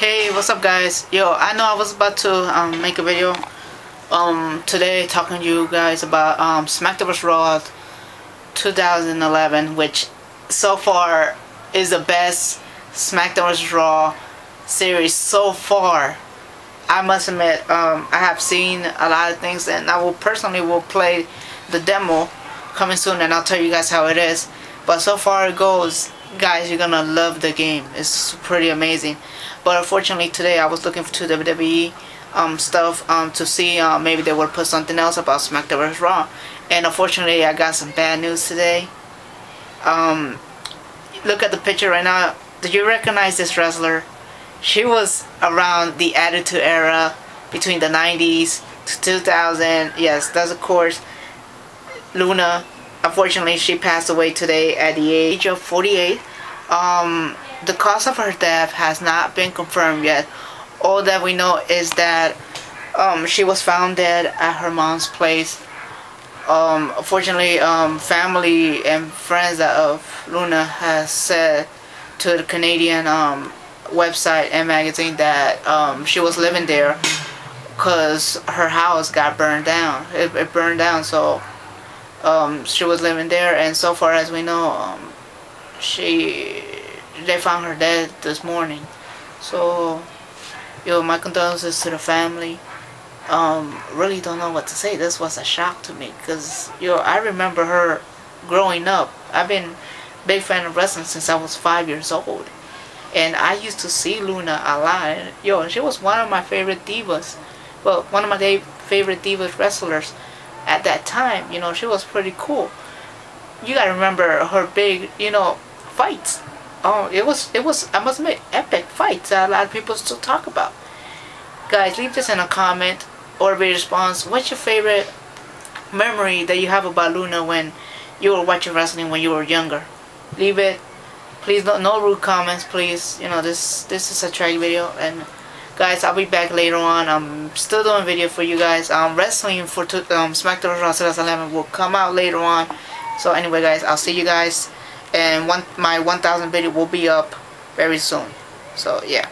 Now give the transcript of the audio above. Hey, what's up guys? Yo, I know I was about to make a video today talking to you guys about Smackdown vs Raw 2011, which so far is the best Smackdown vs Raw series so far. I must admit, I have seen a lot of things, and I will personally play the demo coming soon, and I'll tell you guys how it is. But so far it goes, guys, you're gonna love the game. It's pretty amazing. But unfortunately today I was looking to WWE stuff to see maybe they would put something else about SmackDown vs Raw, and unfortunately I got some bad news today. Look at the picture right now. Did you recognize this wrestler? She was around the Attitude Era between the 90s to 2000. Yes, that's of course Luna. Unfortunately, she passed away today at the age of 48. The cause of her death has not been confirmed yet. All that we know is that she was found dead at her mom's place. Unfortunately, family and friends of Luna has said to the Canadian website and magazine that she was living there because her house got burned down. It burned down, so she was living there, and so far as we know, they found her dead this morning. So, yo, my condolences to the family. Really don't know what to say. This was a shock to me because, yo, I remember her growing up. I've been a big fan of wrestling since I was 5 years old, and I used to see Luna a lot. Yo, she was one of my favorite divas. Well, one of my favorite divas wrestlers at that time. You know, she was pretty cool. You gotta remember her big, you know, fights. Oh, it was, I must admit, epic fights that a lot of people still talk about. Guys, leave this in a comment or a response. What's your favorite memory that you have about Luna when you were watching wrestling when you were younger? Leave it. Please, no rude comments, please. You know, this is a track video, and guys, I'll be back later on. I'm still doing video for you guys. Wrestling for SmackDown vs Raw 2011 will come out later on. So anyway, guys, I'll see you guys, and my 1,000 video will be up very soon. So yeah.